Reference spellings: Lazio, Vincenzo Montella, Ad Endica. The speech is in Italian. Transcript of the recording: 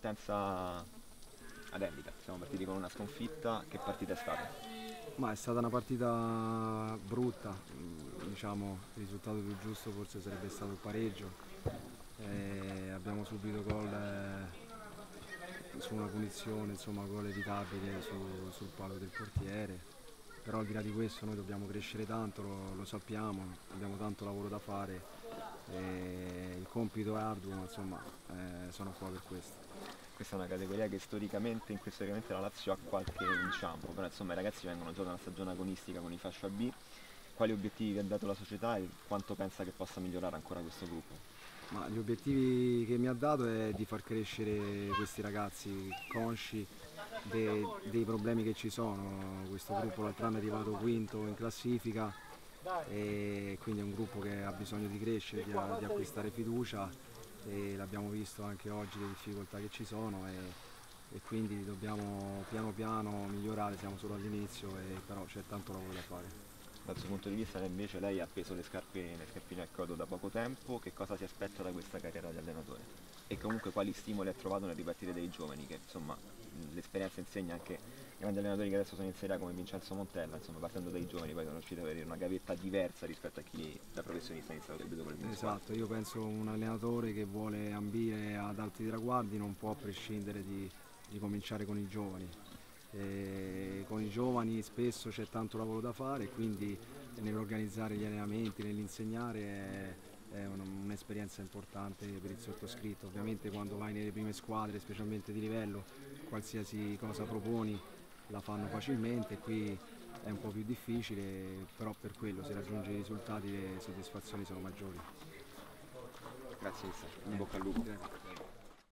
partenza ad Endica, siamo partiti con una sconfitta. Che partita è stata? Ma è stata una partita brutta, diciamo il risultato più giusto forse sarebbe stato il pareggio. Abbiamo subito gol su una punizione, insomma gol evitabile sul palo del portiere. Però al di là di questo noi dobbiamo crescere tanto, lo sappiamo, abbiamo tanto lavoro da fare, il compito è arduo, ma insomma sono qua per questo. Questa è una categoria che storicamente, in questo momento la Lazio ha qualche inciampo, però insomma i ragazzi vengono già da una stagione agonistica con i fascia B. Quali obiettivi vi ha dato la società e quanto pensa che possa migliorare ancora questo gruppo? Ma gli obiettivi che mi ha dato è di far crescere questi ragazzi consci dei problemi che ci sono. Questo gruppo l'altro anno è arrivato quinto in classifica e quindi è un gruppo che ha bisogno di crescere, di acquistare fiducia, e l'abbiamo visto anche oggi le difficoltà che ci sono e quindi dobbiamo piano piano migliorare, siamo solo all'inizio però c'è tanto lavoro da fare. Dal suo punto di vista invece lei ha appeso le scarpe nel scarpino al chiodo da poco tempo, che cosa si aspetta da questa carriera di allenatore? E comunque quali stimoli ha trovato nel ripartire dei giovani, che insomma l'esperienza insegna anche grandi allenatori che adesso sono in Serie A come Vincenzo Montella, insomma partendo dai giovani poi sono riusciti ad avere una gavetta diversa rispetto a chi da professionista inizia subito con il principale. Esatto, io penso un allenatore che vuole ambire ad alti traguardi non può prescindere di cominciare con i giovani. E con i giovani spesso c'è tanto lavoro da fare, quindi nell'organizzare gli allenamenti, nell'insegnare è un'esperienza importante per il sottoscritto. Ovviamente quando vai nelle prime squadre, specialmente di livello, qualsiasi cosa proponi la fanno facilmente, qui è un po' più difficile, però per quello si raggiunge i risultati e le soddisfazioni sono maggiori. Grazie, in bocca al lupo.